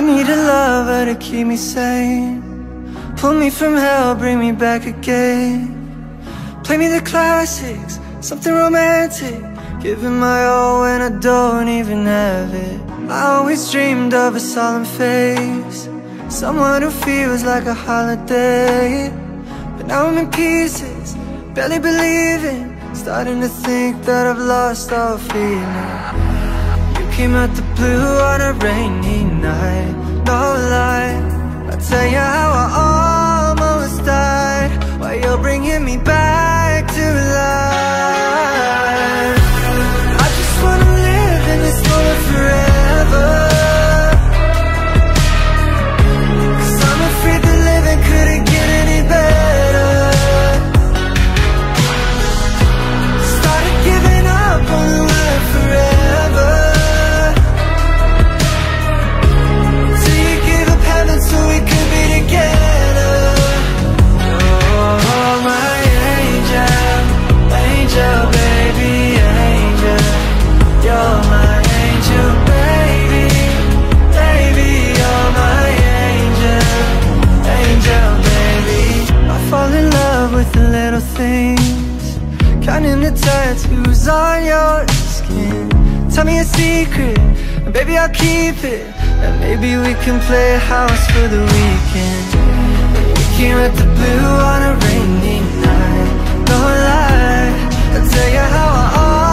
I need a lover to keep me sane. Pull me from hell, bring me back again. Play me the classics, something romantic. Giving my all when I don't even have it. I always dreamed of a solemn face, someone who feels like a holiday. But now I'm in pieces, barely believing, starting to think that I've lost all feeling. Came out the blue on a rainy night, no lie. I'll tell you how I almost died, while you're bringing me back to life. I just wanna live in this moment forever, 'cause I'm afraid the living couldn't get any better. Started giving up on the world forever, so we could be together. Oh, my angel, angel, baby, angel. You're my angel, baby, baby. You're my angel, angel, baby. I fall in love with the little things, counting the tattoos on your skin. Tell me a secret, and baby, I'll keep it. And maybe we can play house for the weekend. We came at the blue on a rainy night, don't lie. I'll tell you how I